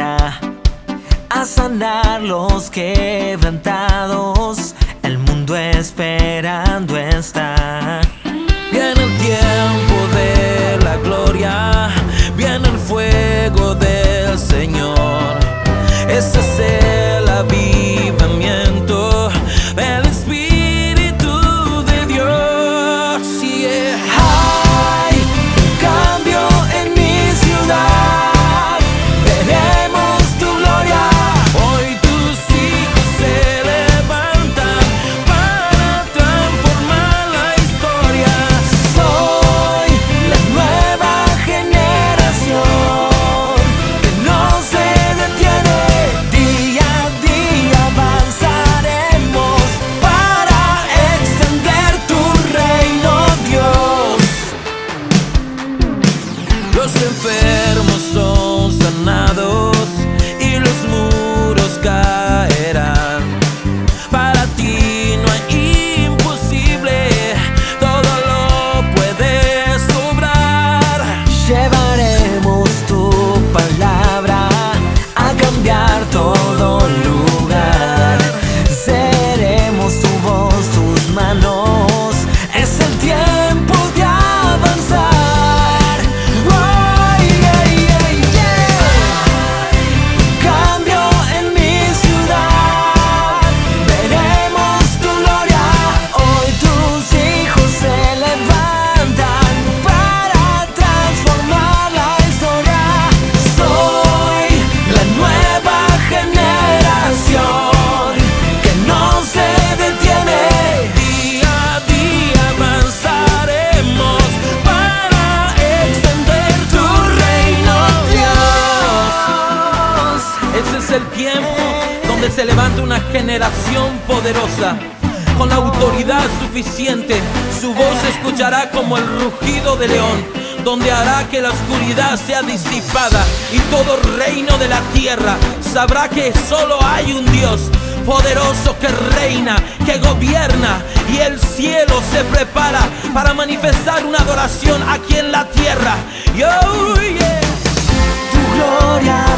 vendrá a sanar los quebrantados. El mundo esperando está. Viene el tiempo de la gloria, viene el fuego del Señor. Ese es el avivamiento, el Espíritu de Dios. Yeah. Hay un cambio en mi ciudad, veremos tu gloria. Hoy tus hijos se levantan para transformar la historia. Soy la nueva generación que no se detiene. Día a día avanzaremos para extender tu reino, Dios. Los enfermos son sanados y los muros caerán. Para ti no hay imposible, todo lo puedes obrar. Llevaremos tu palabra a cambiar todo lugar. Seremos tu voz, tus manos. Es el tiempo de avanzar. Ay, ay, ay, yeah. Cambio en mi ciudad, veremos tu gloria. Hoy tus hijos se levantan para transformar la historia. Soy la nueva generación que no se detiene. Día a día avanzaremos para extender tu reino, Dios. Ese es el tiempo donde se levanta una generación poderosa, con la autoridad suficiente. Su voz se escuchará como el rugido de león, donde hará que la oscuridad sea disipada y todo reino de la tierra sabrá que solo hay un Dios poderoso que reina, que gobierna, y el cielo se prepara para manifestar una adoración aquí en la tierra. Oh, yeah. Tu gloria.